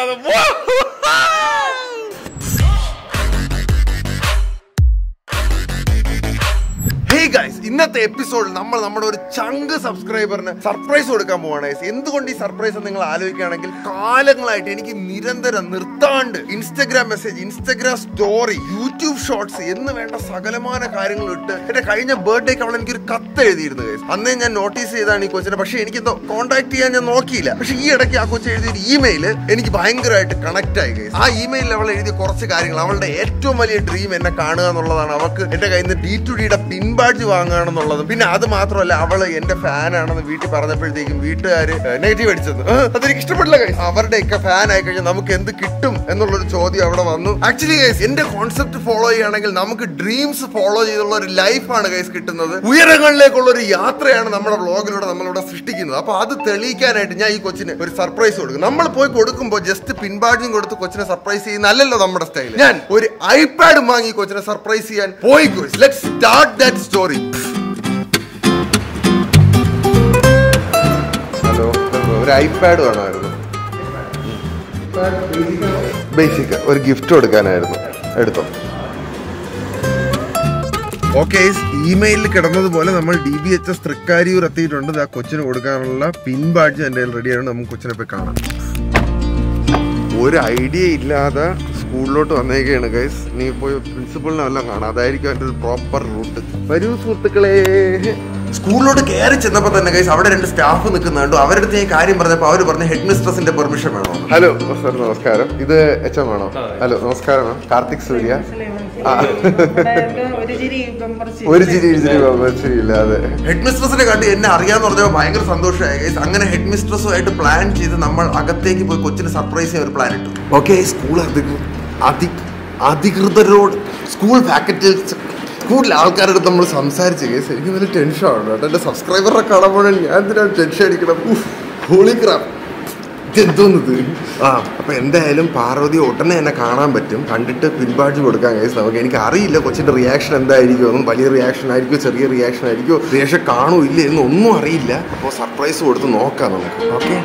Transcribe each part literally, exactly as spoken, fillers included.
brother. Hey guys, in this episode, we have a chunk of subscribers. Surprise! If you want to surprise us, you can Instagram message, Instagram story, YouTube shorts, and you can see a birthday. And then I noticed that you contact me. But you can You are not a fan of the video. Actually, guys, in the concept follow, dreams follow life. We are going to Let's start that story. Sorry. Hello. Hello. iPad or iPad. Basic. Or gift or Okay, email kadannathu pole nammal D B H S Trikkari urathiittundu da kochinu kodukanulla pin badge ende ready aanu namukku kochine poi kaanam. Or idea illada School to Anegana, guys. You principal Nalangana, the proper route. School to carriage and the guys, our end staff on the Kanando, our take I remember the power of the headmistress in the permission. Hello, Sir Namaskaram. This is H M. Hello, Namaskaram. Karthik Surya. Headmistress in Ariana or the Bangal Sandosha. I'm going to headmistress at a plan. She's a number Agathe, coaching a surprise your planet. Okay, school. Adik, Adikrutha Road, school faculties, school alkaratha nammal samsarichu enakku vela tension aanu adalla subscriber ra kadavona njan thana tension edikana holy crap എന്തുന്നത് ആ അപ്പോൾ എന്തായാലും പാർവതി ഉടനെ എന്നെ കാണാൻ പറ്റും കണ്ടിട്ട് പിൻബാഡ്ജ് കൊടുക്കാൻ guys നമുക്ക് എനിക്ക് അറിയില്ല കൊച്ചിന്റെ റിയാക്ഷൻ എന്തായിരിക്കും വലിയ റിയാക്ഷൻ ആയിരിക്കും ചെറിയ റിയാക്ഷൻ ആയിരിക്കും റിയാക്ഷൻ കാണോ ഇല്ല എന്ന് ഒന്നും അറിയില്ല അപ്പോൾ സർപ്രൈസ് കൊടുത്ത് നോക്കാം നമുക്ക് okay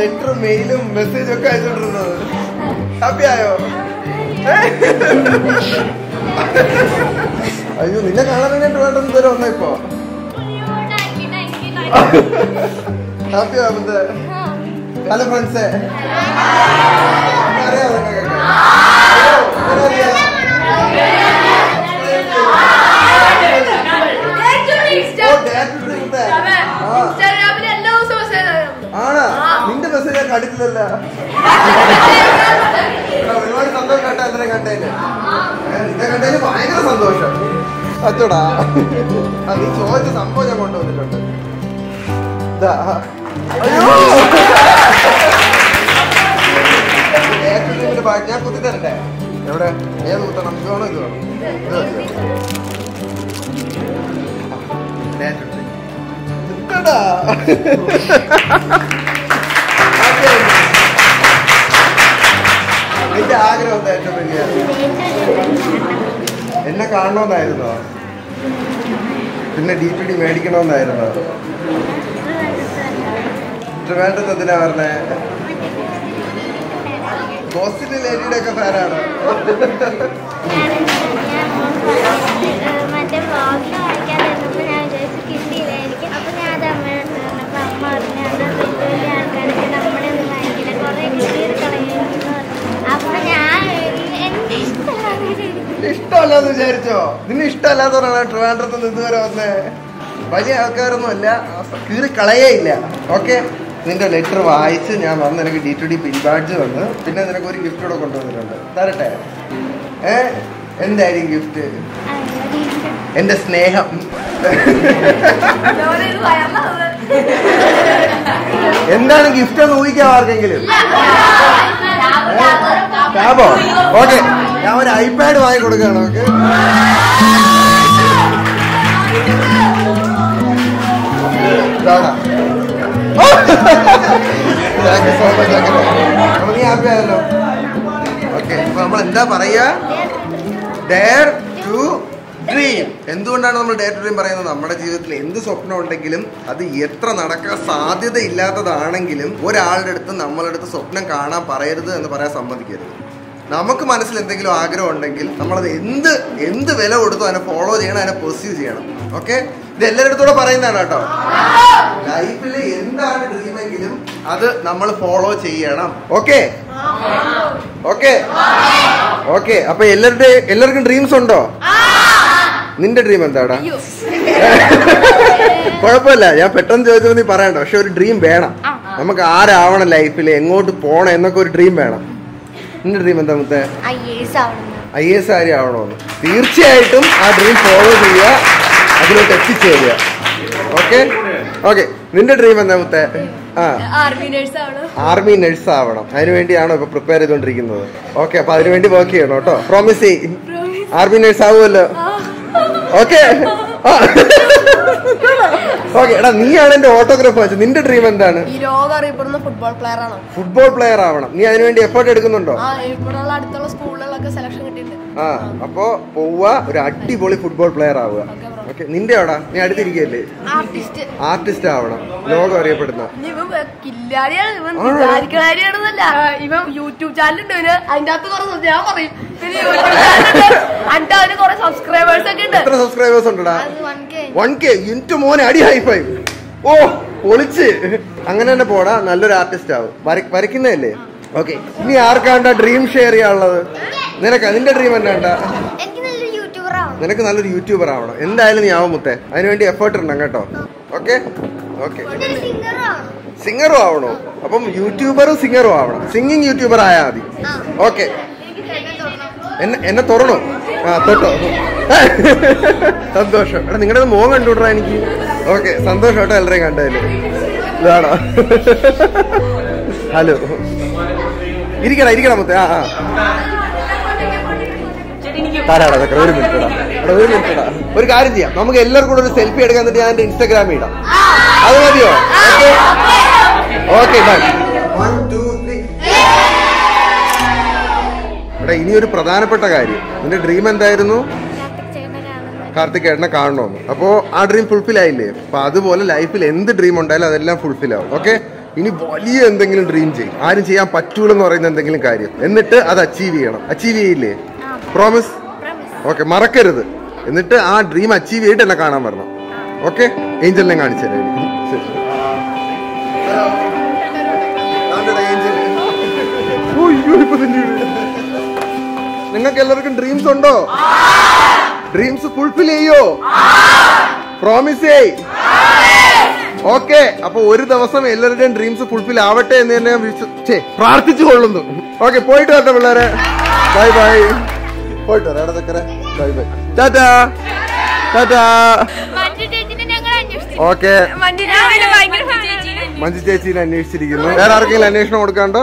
Letter, mail, message, Happy Ayo. Are you in a Happy Hello, friends. I don't know. I I don't know. I don't know. D P D medical on the air. Tremendous at the never there. Boston lady like a parrot. Nishta lado Jerjo. Nishta lado na Trivandrum to Nidhura onse. Baje aakaru no illa. Kiri kalaiya illa. Okay. Ninda letter wise ne am amne nagi D two D pin badge onda. Pinna nena kori gift oda kondu onda. Thare time. Eh? Enda adi gift. Enda sneham. Enda ne gift ne hoyi kya aar kengele. Tabo. Okay. I'm an iPad. I go to go. Okay. Thank you so much. I'm happy. Okay. So, we dare to dream. Endu undannu dare to dream parayunnu nammade jeevithathil endu swapnam undengilum adu etra nadakka sadhyatha illathadanengilum oraalude eduthu nammale eduthu swapnam kaanan parayirudhu ennu parayan sammadikkirudhu. നമുക്ക് മനസ്സിൽ എന്തെങ്കിലും ആഗ്രഹം ഉണ്ടെങ്കിൽ നമ്മൾ അത് എന്ത് എന്ത് വില കൊടുത്തോ അതിനെ ഫോളോ ചെയ്യണം, അതിനെ പെർസ്യൂ ചെയ്യണം. ഓക്കെ, ഇത് എല്ലാവരുടെ കൂടെ പറയുന്നതാണ് കേട്ടോ. ലൈഫിൽ എന്താണ് ഡ്രീമെങ്കിലും അത് നമ്മൾ ഫോളോ ചെയ്യണം. ഓക്കെ ഓക്കെ ഓക്കെ അപ്പൊ എല്ലാവരുടെ എല്ലാവർക്കും ഡ്രീംസ് ഉണ്ടോ? നിന്റെ ഡ്രീം എന്താടാ? കുഴപ്പമില്ല, ഞാൻ പെട്ടെന്ന് ചോദിച്ചത് നീ പറയണ്ട. പക്ഷെ ഒരു ഡ്രീം വേണം. നമുക്ക് ആരാവണം ലൈഫിൽ, എങ്ങോട്ട് പോകണം എന്നൊക്കെ ഒരു ഡ്രീം വേണം. നിന്റെ ഡ്രീം എന്താ മുത്തേ? ഐ എ എസ് ആര് ആവണമെന്ന്. തീർച്ചയായിട്ടും ആ ഡ്രീം ഫോളോ ചെയ്യുക, അതിലോട്ട് എത്തിച്ചേരുക. ഓക്കെ ഓക്കെ നിന്റെ ഡ്രീം എന്താ മുത്തേ? ആ, ആർമി നഴ്സ് ആവണം. അതിനുവേണ്ടിയാണോ ഇപ്പൊ പ്രിപ്പയർ ചെയ്തോണ്ടിരിക്കുന്നത്? ഓക്കെ, അപ്പൊ അതിനുവേണ്ടി വർക്ക് ചെയ്യണം കേട്ടോ. പ്രോമിസ് ചെയ്യ്, ആർമി നഴ്സ് ആവുമല്ലോ. ഓക്കെ ഓക്കെ എടാ, നീയാണ് എന്റെ ഓട്ടോഗ്രാഫ് വെച്ചത്. നിന്റെ ഡ്രീം എന്താണ്? ഫുട്ബോൾ പ്ലെയർ ആവണം. ഫുട്ബോൾ പ്ലെയർ ആവണം. നീ അതിനുവേണ്ടി എഫേർട്ട് എടുക്കുന്നുണ്ടോ? ആ, അപ്പൊ പോവാ, ഒരു അടിപൊളി ഫുട്ബോൾ പ്ലെയർ ആവുക. ഓക്കെ, നിന്റെ എവിടാ? നീ അടുത്തിരിക്കല്ലേ? ആർട്ടിസ്റ്റ് ആവണം, ലോകം അറിയപ്പെടുന്ന. യൂട്യൂബ് ചാനൽ ഉണ്ട് അതിന്റെ അകത്ത്, ഞാൻ പറയും അങ്ങനെ തന്നെ പോടാ, നല്ലൊരു ആർട്ടിസ്റ്റ് ആവും. വരയ്ക്കുന്നതല്ലേ? ഓക്കെ, ഇനി ആർക്കാണ്ടാ ഡ്രീം ഷെയർ ചെയ്യാനുള്ളത്? നിനക്ക് നിന്റെ ഡ്രീം എന്നാണ്ടാ? നിനക്ക് നല്ലൊരു യൂട്യൂബർ ആവണം. എന്തായാലും നീ ആവും മുത്തേ, അതിനുവേണ്ടി എഫേർട്ട് ഉണ്ടാകും കേട്ടോ. ഓക്കെ ഓക്കെ സിംഗറും ആവണോ? അപ്പം യൂട്യൂബറും സിംഗറും ആവണം. സിംഗിങ് യൂട്യൂബർ ആയാൽ മതി. ഓക്കെ, എന്നെ തുറണോ? ആ, തൊട്ടോ. സന്തോഷം. എടാ, നിങ്ങളുടെ മോൻ കണ്ടുവിടാ എനിക്ക്. ഓക്കെ, സന്തോഷം കേട്ടോ എല്ലാവരെയും കണ്ടതില്. ഇതാണോ? ഹലോ, ഇരിക്കടാ ഇരിക്കടാ മുത്തേ. ആ ആ താരാടാ, ഒരു മിനിറ്റ് ഇടാം. എടാ, ഒരു മിനിറ്റ് ഇടാം. ഒരു കാര്യം ചെയ്യാം, നമുക്ക് എല്ലാവർക്കും കൂടെ ഒരു സെൽഫി എടുക്കാൻ എന്നിട്ട് ഞാൻ എൻ്റെ ഇൻസ്റ്റാഗ്രാമിൽ ഇടാം. അത് മതിയോ? Okay bye. ഇനി ഒരു പ്രധാനപ്പെട്ട കാര്യം, നിന്റെ ഡ്രീം എന്തായിരുന്നു? കാർത്തികേട്ടനെ കാണണമെന്ന്. അപ്പോൾ ആ ഡ്രീം ഫുൾഫിൽ ആയില്ലേ? അപ്പൊ അതുപോലെ ലൈഫിൽ എന്ത് ഡ്രീം ഉണ്ടായാലും അതെല്ലാം ഫുൾഫിൽ ആവും. ഓക്കെ, ഇനി വലിയ എന്തെങ്കിലും ഡ്രീം ചെയ്യും, ആരും ചെയ്യാൻ പറ്റൂലെന്ന് പറയുന്ന എന്തെങ്കിലും കാര്യം, എന്നിട്ട് അത് അച്ചീവ് ചെയ്യണം. അച്ചീവ് ചെയ്യില്ലേ? പ്രോമിസ്? ഓക്കെ, മറക്കരുത്. എന്നിട്ട് ആ ഡ്രീം അച്ചീവ് ചെയ്തിട്ട് എന്നെ കാണാൻ വരണം. ഓക്കെ, ഏഞ്ചലിനെ കാണിച്ചു തരാം. നിങ്ങൾക്ക് എല്ലാവർക്കും ഡ്രീംസ് ഉണ്ടോ? ഡ്രീംസ് ഫുൾഫിൽ ചെയ്യോ? പ്രോമിസ് ചെയ്. ഓക്കെ, അപ്പൊ ഒരു ദിവസം എല്ലാവരുടെയും ഡ്രീംസ് ഫുൾഫിൽ ആവട്ടെ എന്ന് തന്നെ ഞാൻ പ്രാർത്ഥിച്ചു കൊള്ളുന്നു. ഓക്കെ, പോയിട്ട് വരട്ടെ പിള്ളേരെ. Bye bye. പോയിട്ട് വരാം ഇടത്തക്കരെ. Bye bye. Tata tata. Okay, Manju ചേച്ചീനെ അന്വേഷിച്ചിരിക്കുന്നു. വേറെ ആർക്കെങ്കിലും അന്വേഷണം കൊടുക്കാണ്ടോ?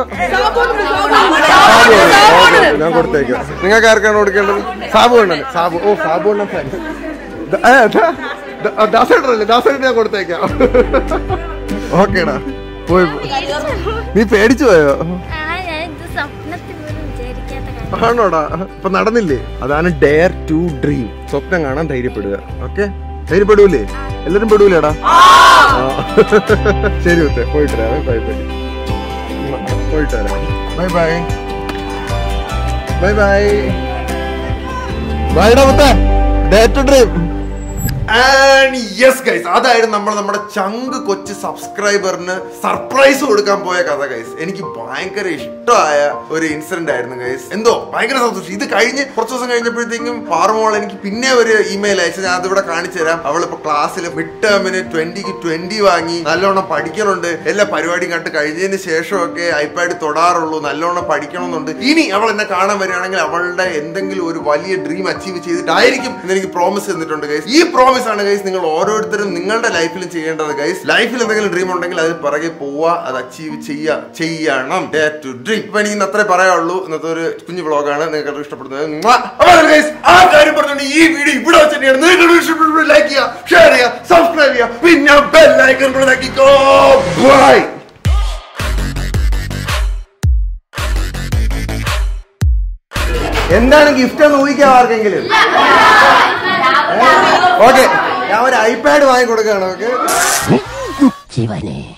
ഞാൻ കൊടുത്തേക്കാം. നിങ്ങൾക്ക് ആർക്കാണ് കൊടുക്കേണ്ടത്? സാബു ഉണ്ടോ? സാബു. ഓ, സാബു ഉണ്ടോ? ദാസേട്ടല്ലേ? ദാസേട്ട ഞാൻ കൊടുത്തേക്കാം. ഓക്കേടാ, പോയി. നീ പേടിച്ചു പോയോ? ആണോടാ? ഇപ്പൊ നടന്നില്ലേ? അതാണ് ഡെയർ ടു ഡ്രീം. സ്വപ്നം കാണാൻ ധൈര്യപ്പെടുക. ഓക്കെ, ധൈര്യപ്പെടൂലേ? എല്ലാരും പെടൂലേടാ? ശരി മുത്തേ, പോയിട്ട് വരാം. Bye bye. പോയിട്ട് വരാം. Bye bye. Bye bye. Bye മുത്തേ. Dare to dream. And yes guys, അതായത് നമ്മൾ നമ്മുടെ ചങ്ക് കൊച്ചു സബ്സ്ക്രൈബറിന് സർപ്രൈസ് കൊടുക്കാൻ പോയ കഥ ഗൈസ്. എനിക്ക് ഭയങ്കര ഇഷ്ടമായ ഒരു ഇൻസിഡന്റ് ആയിരുന്നു ഗൈസ്. എന്തോ ഭയങ്കര സന്തോഷം. ഇത് കഴിഞ്ഞ് കുറച്ച് ദിവസം കഴിഞ്ഞപ്പോഴത്തേക്കും പാർമോൾ എനിക്ക് പിന്നെ ഒരു ഇമെയിൽ അയച്ചു. ഞാൻ അതിവിടെ കാണിച്ചു തരാം. അവളിപ്പോ ക്ലാസ്സിൽ മിഡ് ടേമിന് ട്വന്റിക്ക് ട്വന്റി വാങ്ങി നല്ലോണം പഠിക്കണുണ്ട്. എല്ലാ പരിപാടിയും കണ്ട് കഴിഞ്ഞതിന് ശേഷമൊക്കെ ഐപാഡ് തൊടാറുള്ളൂ. നല്ലോണം പഠിക്കണമെന്നുണ്ട്. ഇനി അവൾ എന്നെ കാണാൻ വരികയാണെങ്കിൽ അവളുടെ എന്തെങ്കിലും ഒരു വലിയ ഡ്രീം അച്ചീവ് ചെയ്തിട്ടായിരിക്കും എന്നെനിക്ക് പ്രോമിസ് തന്നിട്ടുണ്ട് ഗൈസ്. ഈ promise always on guys, you ordered the life in the guys. Life in the dream on the Paragay Poa, and achieve Chia, Chia, dare to dream. When in the Trepara, another Punji vlog, and the Catalyst. Guys, I'm very important to eat video. Put out in like ya, share ya, subscribe ya, pin your bell icon for the kick. Oh, bye. What is gift? Okay, I have an iPad. Okay?